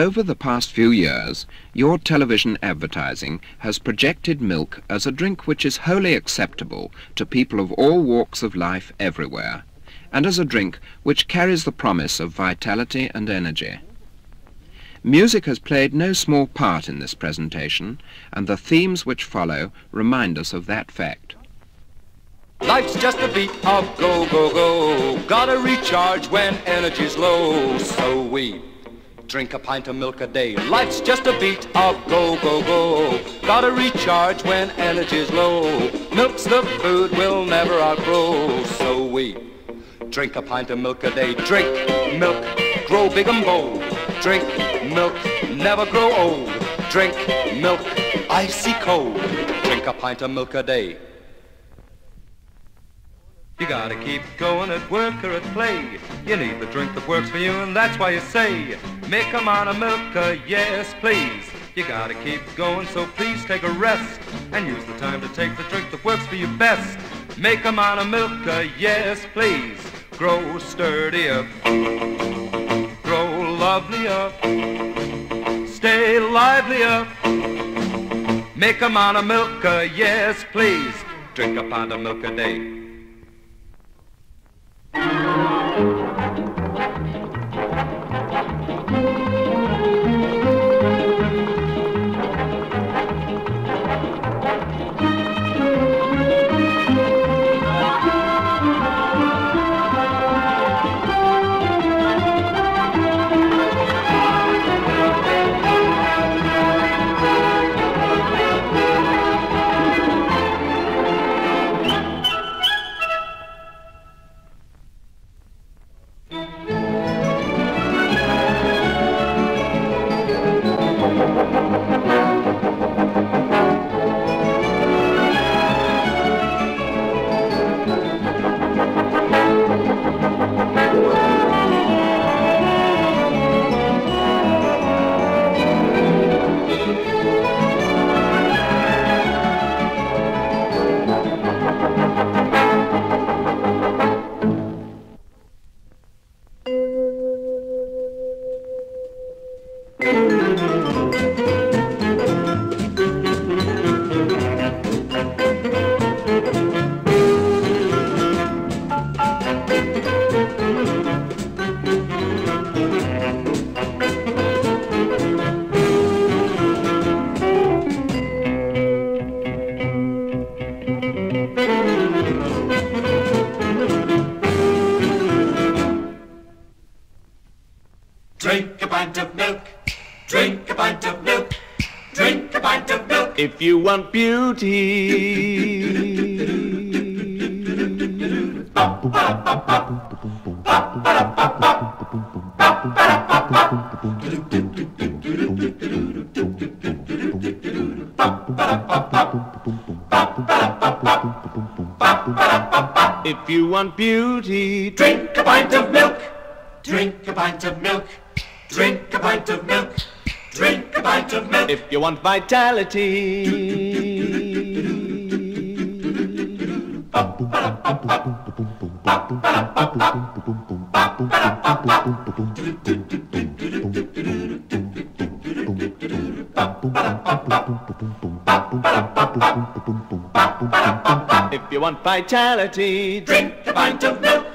Over the past few years, your television advertising has projected milk as a drink which is wholly acceptable to people of all walks of life everywhere, and as a drink which carries the promise of vitality and energy. Music has played no small part in this presentation, and the themes which follow remind us of that fact. Life's just a beat of go, go, go. Gotta recharge when energy's low, so we drink a pint of milk a day. Life's just a beat of go, go, go. Gotta recharge when energy's low. Milk's the food we'll never outgrow. So we drink a pint of milk a day. Drink milk, grow big and bold. Drink milk, never grow old. Drink milk, icy cold. Drink a pint of milk a day. You gotta keep going at work or at play. You need the drink that works for you, and that's why you say, make a man a milker, yes please. You gotta keep going, so please take a rest, and use the time to take the drink that works for you best. Make a man a milker, yes please. Grow sturdier, grow lovelier, stay livelier. Make a man a milker, yes please. Drink a pint of milk a day. If you want beauty, if you want beauty, drink a pint of milk, drink a pint of milk, drink a pint of milk. Drink a pint of milk. If you want vitality, if you want vitality, drink a pint of milk.